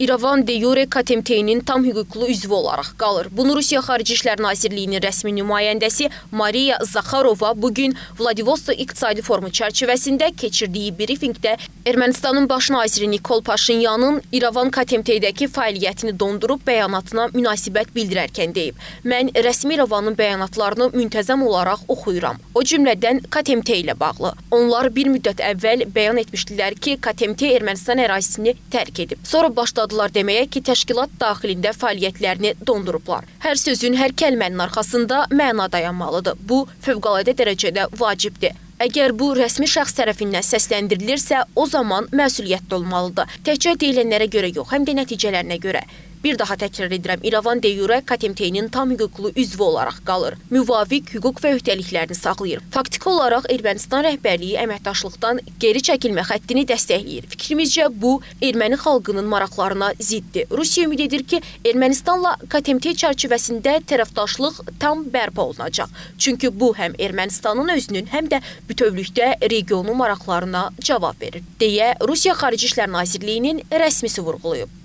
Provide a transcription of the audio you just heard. İrəvan de jure KTMT-nin tam hüquqlu üzvü olaraq qalır. Bunu Rusiya Xarici İşlər Nazirliyinin rəsmi nümayəndəsi Maria Zaharova bugün Vladivostok İqtisadi Forumu çərçivəsində keçirdiyi brifinqdə Ermənistanın baş naziri Nikol Paşinyanın İrəvan KTMT-dəki fəaliyyətini dondurub bəyanatına münasibət bildirərkən deyib: "Mən rəsmi İrəvanın bəyanatlarını müntəzəm olaraq oxuyuram." O cümlədən KTMT ilə bağlı. Onlar bir müddət əvvəl bəyan etmişdilər ki, KTMT Ermənistan ərazisini tərk edib. Sonra başladılar deməyə ki, təşkilat daxilində fəaliyyətlərini dondurublar. Hər sözün, hər kəlmənin arxasında məna dayanmalıdır. Bu, fövqəladə dərəcədə vacibdir. Əgər bu rəsmi şəxs tərəfindən səsləndirilirsə, o zaman məsuliyyətli olmalıdır. Təkcə deyilənlərə görə yox, həm də nəticələrinə görə. Bir daha təkrar edirəm, İrəvan de jure KTMT-nin tam hüquqlu üzvü olaraq qalır. Müvafiq hüquq və öhdəliklərini saxlayır. Faktiki olaraq Ermənistan rəhbərliyi əməkdaşlıqdan geri çəkilmə xəttini dəstəkləyir. Fikrimizcə bu, erməni xalqının maraqlarına ziddir. Rusiya ümid edir ki, Ermənistanla KTMT çərçivəsində tərəfdaşlıq tam bərpa olunacaq. Çünki bu həm Ermənistanın özünün, həm də bütövlükdə regionun maraqlarına cavab verir, deyə Rusiya Xarici İşlər Nazirliyinin rəsmisi vurğulayıb.